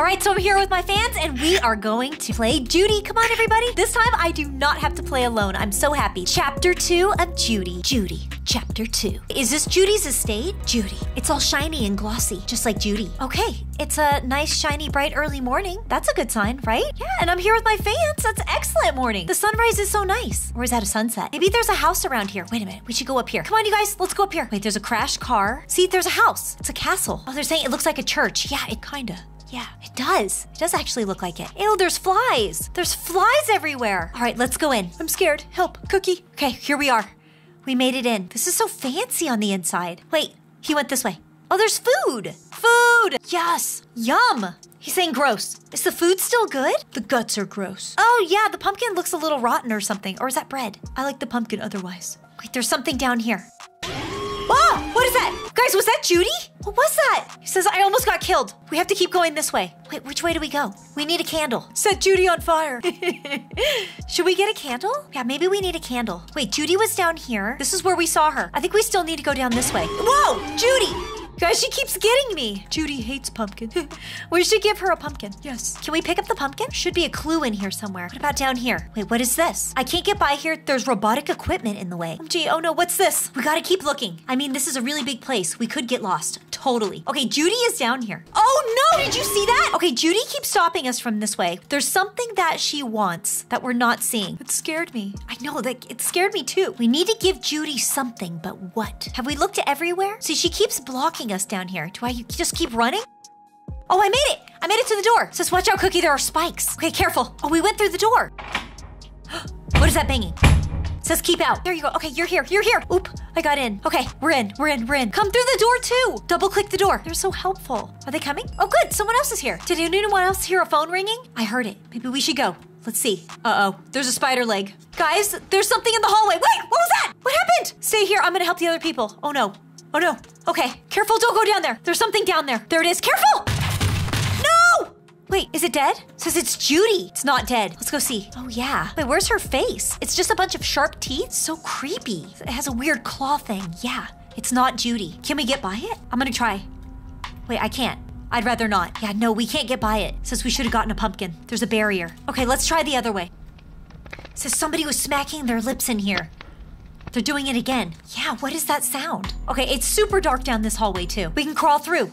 All right, so I'm here with my fans and we are going to play Judy. Come on, everybody. This time I do not have to play alone. I'm so happy. Chapter 2 of Judy. Judy, chapter 2. Is this Judy's estate? Judy. It's all shiny and glossy, just like Judy. Okay, it's a nice, shiny, bright early morning. That's a good sign, right? Yeah, and I'm here with my fans. That's excellent morning. The sunrise is so nice. Or is that a sunset? Maybe there's a house around here. Wait a minute, we should go up here. Come on, you guys, let's go up here. Wait, there's a crashed car. See, there's a house. It's a castle. Oh, they're saying it looks like a church. Yeah, it kinda. Yeah, it does. It does actually look like it. Ew, there's flies. There's flies everywhere. All right, let's go in. I'm scared. Help, Cookie. Okay, here we are. We made it in. This is so fancy on the inside. Wait, he went this way. Oh, there's food. Food. Yes. Yum. He's saying gross. Is the food still good? The guts are gross. Oh, yeah, the pumpkin looks a little rotten or something. Or is that bread? I like the pumpkin otherwise. Wait, there's something down here. Whoa! What is that? Guys, was that Judy? What was that? He says, I almost got killed. We have to keep going this way. Wait, which way do we go? We need a candle. Set Judy on fire. Should we get a candle? Yeah, maybe we need a candle. Wait, Judy was down here. This is where we saw her. I think we still need to go down this way. Whoa! Judy! Guys, she keeps getting me. Judy hates pumpkin. We should give her a pumpkin. Yes. Can we pick up the pumpkin? Should be a clue in here somewhere. What about down here? Wait, what is this? I can't get by here. There's robotic equipment in the way. Oh, gee, oh no, what's this? We gotta keep looking. I mean, this is a really big place. We could get lost. Totally. Okay, Judy is down here. Oh no, did you see that? Okay, Judy keeps stopping us from this way. There's something that she wants that we're not seeing. It scared me. I know, like, it scared me too. We need to give Judy something, but what? Have we looked everywhere? See, she keeps blocking us down here. Do I just keep running? Oh, I made it. I made it to the door. It says, watch out, Cookie, there are spikes. Okay, careful. Oh, we went through the door. What is that banging? It says keep out. There you go. Okay, you're here. You're here. Oop, I got in. Okay, we're in. We're in. We're in. Come through the door too. Double click the door. They're so helpful. Are they coming? Oh, good. Someone else is here. Did anyone else hear a phone ringing? I heard it. Maybe we should go. Let's see. Uh-oh. There's a spider leg. Guys, there's something in the hallway. Wait, what was that? What happened? Stay here. I'm going to help the other people. Oh, no. Oh, no. Okay, careful. Don't go down there. There's something down there. There it is. Careful! Wait, is it dead? It says it's Judy. It's not dead. Let's go see. Oh yeah. Wait, where's her face? It's just a bunch of sharp teeth. So creepy. It has a weird claw thing. Yeah, it's not Judy. Can we get by it? I'm gonna try. Wait, I can't. I'd rather not. Yeah, no, we can't get by it. It says we should have gotten a pumpkin. There's a barrier. Okay, let's try the other way. It says somebody was smacking their lips in here. They're doing it again. Yeah, what is that sound? Okay, it's super dark down this hallway too. We can crawl through.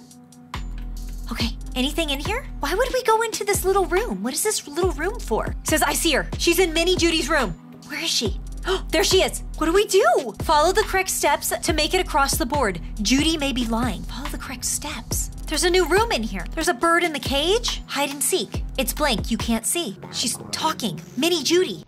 Okay, anything in here? Why would we go into this little room? What is this little room for? It says, I see her. She's in Mini Judy's room. Where is she? Oh, there she is. What do we do? Follow the correct steps to make it across the board. Judy may be lying. Follow the correct steps. There's a new room in here. There's a bird in the cage. Hide and seek. It's blank. You can't see. She's talking. Mini Judy.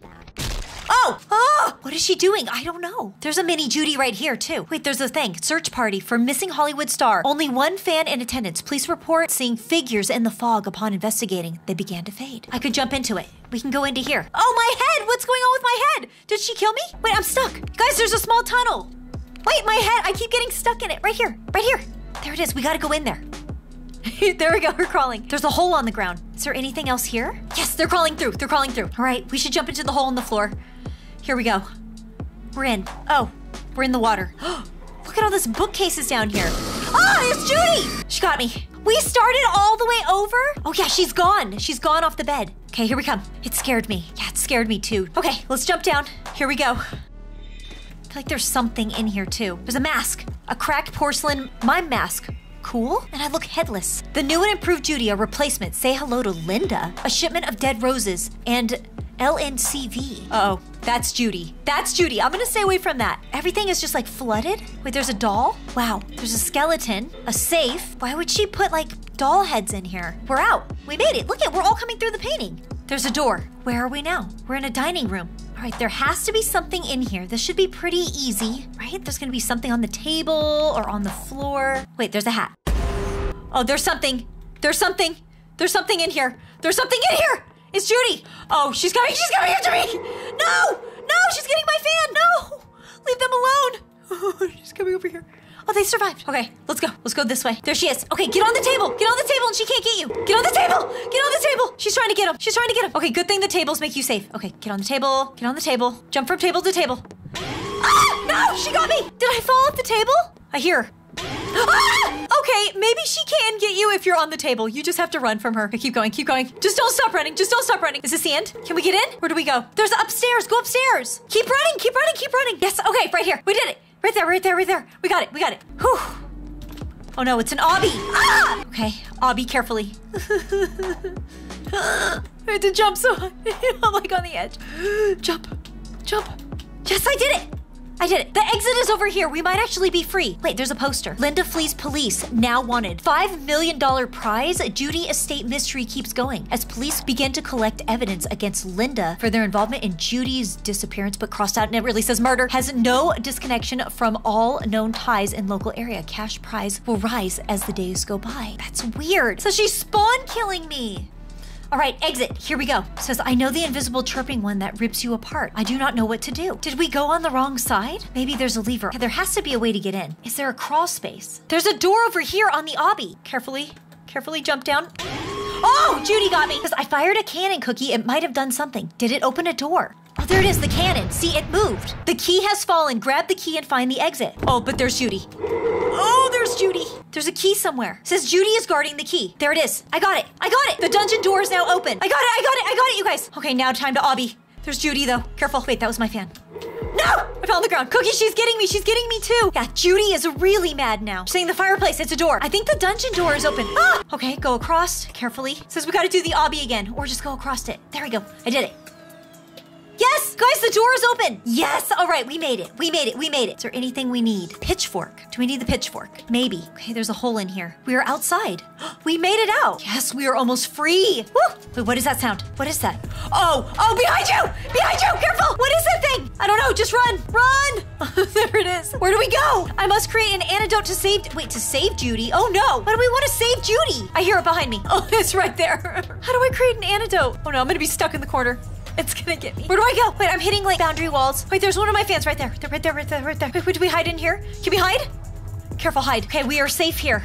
Oh! Oh! What is she doing? I don't know. There's a Mini Judy right here, too. Wait, there's a thing. Search party for missing Hollywood star. Only one fan in attendance. Police report seeing figures in the fog upon investigating. They began to fade. I could jump into it. We can go into here. Oh, my head! What's going on with my head? Did she kill me? Wait, I'm stuck. Guys, there's a small tunnel. Wait, my head! I keep getting stuck in it. Right here. Right here. There it is. We gotta go in there. There we go, we're crawling. There's a hole on the ground. Is there anything else here? Yes, they're crawling through. They're crawling through. All right, we should jump into the hole in the floor. Here we go. We're in. Oh, we're in the water. Look at all this bookcases down here. Ah, it's Judy! She got me. We started all the way over? Oh yeah, she's gone. She's gone off the bed. Okay, here we come. It scared me. Yeah, it scared me too. Okay, let's jump down. Here we go. I feel like there's something in here too. There's a mask. A cracked porcelain mime mask. Cool? And I look headless. The new and improved Judy, a replacement. Say hello to Linda. A shipment of dead roses and LNCV. Uh-oh. That's Judy. That's Judy. I'm gonna stay away from that. Everything is just like flooded. Wait, there's a doll? Wow. There's a skeleton. A safe. Why would she put like doll heads in here? We're out. We made it. Look at, we're all coming through the painting. There's a door. Where are we now? We're in a dining room. All right, there has to be something in here. This should be pretty easy, right? There's gonna be something on the table or on the floor. Wait, there's a hat. Oh, there's something. There's something. There's something in here. There's something in here. It's Judy! Oh, she's coming! She's coming after me! No! No! She's getting my fan! No! Leave them alone! Oh, she's coming over here. Oh, they survived. Okay, let's go. Let's go this way. There she is. Okay, get on the table! Get on the table and she can't get you! Get on the table! Get on the table! She's trying to get him! She's trying to get him! Okay, good thing the tables make you safe. Okay, get on the table. Get on the table. Jump from table to table. Ah! No! She got me! Did I fall off the table? I hear her. Okay, maybe she can get you if you're on the table. You just have to run from her. Okay, keep going, keep going. Just don't stop running, just don't stop running. Is this the end? Can we get in? Where do we go? There's upstairs, go upstairs. Keep running, keep running, keep running. Yes, okay, right here. We did it. Right there, right there, right there. We got it, we got it. Whew. Oh no, it's an obby. Ah! Okay, obby carefully. I had to jump so high. I'm like on the edge. Jump, jump. Yes, I did it. I did it. The exit is over here. We might actually be free. Wait, there's a poster. Linda flees police, now wanted. $5 million prize. Judy estate mystery keeps going as police begin to collect evidence against Linda for their involvement in Judy's disappearance, but crossed out and it really says murder. Has no disconnection from all known ties in local area. Cash prize will rise as the days go by. That's weird. So she's spawn killing me. All right, exit, here we go. It says, I know the invisible chirping one that rips you apart. I do not know what to do. Did we go on the wrong side? Maybe there's a lever. There has to be a way to get in. Is there a crawl space? There's a door over here on the obby. Carefully, carefully jump down. Oh, Judy got me. Because I fired a cannon, Cookie. It might have done something. Did it open a door? Oh, there it is, the cannon. See, it moved. The key has fallen. Grab the key and find the exit. Oh, but there's Judy. Oh, there's Judy. There's a key somewhere. It says Judy is guarding the key. There it is. I got it. I got it. The dungeon door is now open. I got it. I got it. I got it, you guys. Okay, now time to obby. There's Judy, though. Careful. Wait, that was my fan. No! I fell on the ground. Cookie, she's getting me. She's getting me, too. Yeah, Judy is really mad now. She's saying the fireplace. It's a door. I think the dungeon door is open. Ah! Okay, go across carefully. It says we got to do the obby again or just go across it. There we go. I did it. Yes! Guys, the door is open! Yes! All right, we made it. We made it. We made it. Is there anything we need? Pitchfork. Do we need the pitchfork? Maybe. Okay, there's a hole in here. We are outside. We made it out. Yes, we are almost free. Woo! Wait, what is that sound? What is that? Oh! Oh, behind you! Behind you! Careful! What is that thing? I don't know. Just run! Run! There it is. Where do we go? I must create an antidote to save... Wait, to save Judy? Oh, no! Why do we want to save Judy? I hear it behind me. Oh, it's right there. How do I create an antidote? Oh, no. I'm gonna be stuck in the corner. It's gonna get me. Where do I go? Wait, I'm hitting like boundary walls. Wait, there's one of my fans right there. Right there, right there, right there. Wait, do we hide in here? Can we hide? Careful, hide. Okay, we are safe here.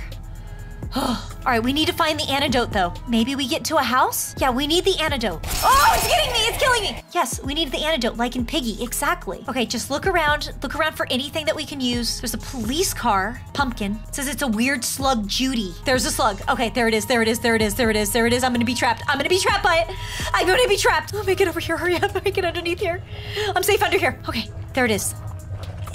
All right, we need to find the antidote though. Maybe we get to a house? Yeah, we need the antidote. Oh, it's getting me, it's killing me. Yes, we need the antidote, like in Piggy, exactly. Okay, just look around for anything that we can use. There's a police car, pumpkin. It says it's a weird slug Judy. There's a slug. Okay, there it is, there it is, there it is, there it is, there it is. I'm gonna be trapped. I'm gonna be trapped by it. I'm gonna be trapped. I'll make it over here, hurry up, I'll make it underneath here. I'm safe under here. Okay, there it is.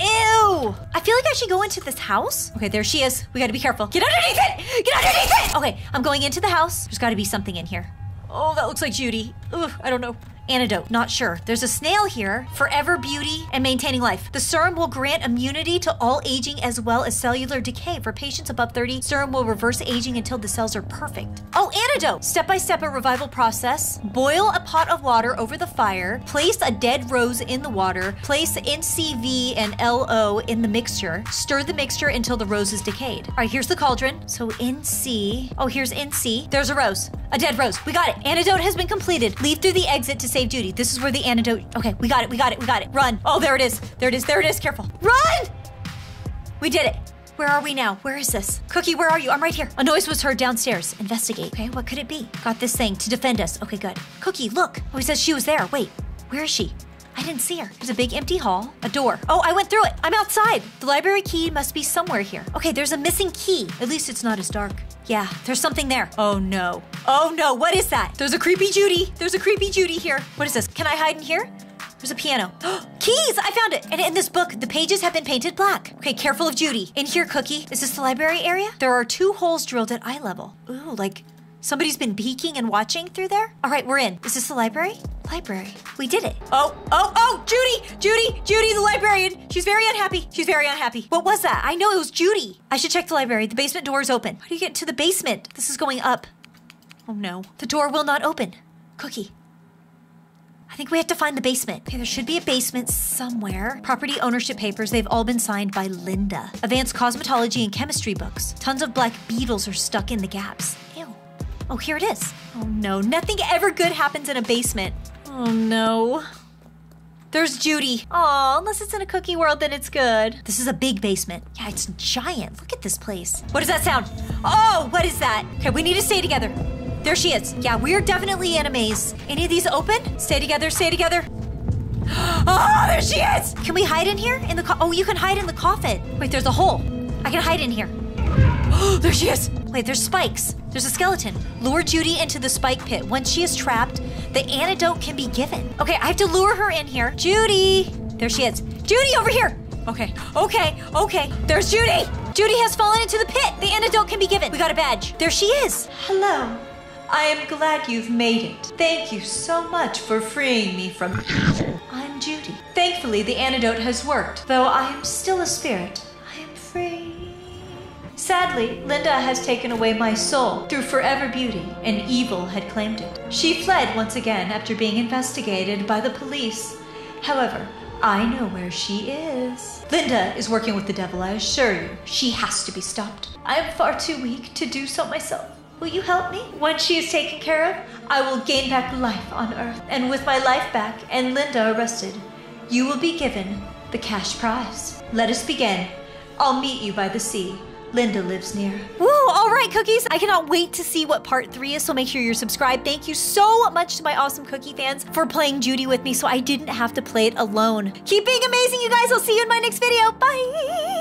Ew! I feel like I should go into this house. Okay, there she is. We gotta be careful. Get underneath it! Get underneath it! Okay, I'm going into the house. There's gotta be something in here. Oh, that looks like Judy. Ugh, I don't know. Antidote, not sure. There's a snail here. Forever beauty and maintaining life. The serum will grant immunity to all aging as well as cellular decay. For patients above 30, serum will reverse aging until the cells are perfect. Oh, antidote! Step-by-step a revival process. Boil a pot of water over the fire. Place a dead rose in the water. Place NCV and LO in the mixture. Stir the mixture until the rose is decayed. All right, here's the cauldron. So NC. Oh, here's NC. There's a rose. A dead rose. We got it. Antidote has been completed. Leave through the exit to save Judy. This is where the antidote... Okay, we got it. We got it. We got it. Run. Oh, there it is. There it is. There it is. Careful. Run! We did it. Where are we now? Where is this? Cookie, where are you? I'm right here. A noise was heard downstairs. Investigate. Okay, what could it be? Got this thing to defend us. Okay, good. Cookie, look. Oh, he says she was there. Wait, where is she? I didn't see her. There's a big empty hall, a door. Oh, I went through it. I'm outside. The library key must be somewhere here. Okay, there's a missing key. At least it's not as dark. Yeah, there's something there. Oh no. Oh no, what is that? There's a creepy Judy. There's a creepy Judy here. What is this? Can I hide in here? There's a piano. Keys! I found it! And in this book, the pages have been painted black. Okay, careful of Judy. In here, Cookie. Is this the library area? There are 2 holes drilled at eye level. Ooh, like somebody's been peeking and watching through there? All right, we're in. Is this the library? Library. We did it. Oh, oh, oh, Judy! Judy! Judy, the librarian! She's very unhappy. She's very unhappy. What was that? I know it was Judy. I should check the library. The basement door is open. How do you get to the basement? This is going up. Oh no. The door will not open. Cookie. I think we have to find the basement. Okay, there should be a basement somewhere. Property ownership papers, they've all been signed by Linda. Advanced cosmetology and chemistry books. Tons of black beetles are stuck in the gaps. Ew. Oh, here it is. Oh no, nothing ever good happens in a basement. Oh no. There's Judy. Aw, unless it's in a cookie world, then it's good. This is a big basement. Yeah, it's giant. Look at this place. What does that sound? Oh, what is that? Okay, we need to stay together. There she is. Yeah, we're definitely in a maze. Any of these open? Stay together, stay together. Oh, there she is! Can we hide in here? In the Oh, you can hide in the coffin. Wait, there's a hole. I can hide in here. There she is! Wait, there's spikes. There's a skeleton. Lure Judy into the spike pit. Once she is trapped, the antidote can be given. Okay, I have to lure her in here. Judy! There she is. Judy, over here! Okay, okay, okay. There's Judy! Judy has fallen into the pit. The antidote can be given. We got a badge. There she is. Hello. I am glad you've made it. Thank you so much for freeing me from... I'm Judy. Thankfully, the antidote has worked. Though I am still a spirit, I am free. Sadly, Linda has taken away my soul through forever beauty, and evil had claimed it. She fled once again after being investigated by the police. However, I know where she is. Linda is working with the devil, I assure you. She has to be stopped. I am far too weak to do so myself. Will you help me? Once she is taken care of, I will gain back life on Earth. And with my life back and Linda arrested, you will be given the cash prize. Let us begin. I'll meet you by the sea. Linda lives near. Woo! All right, Cookies. I cannot wait to see what part 3 is, so make sure you're subscribed. Thank you so much to my awesome Cookie fans for playing Judy with me so I didn't have to play it alone. Keep being amazing, you guys. I'll see you in my next video. Bye!